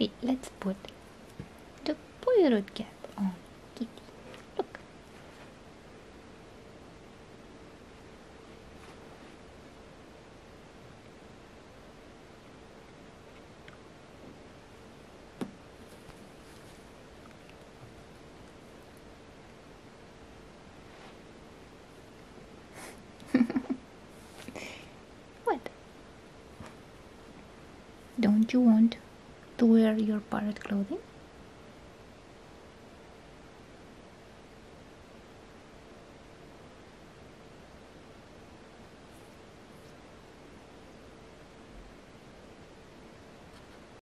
Wait, let's put the Poirot cap on Kitty. Look. What? Don't you want to wear your pirate clothing?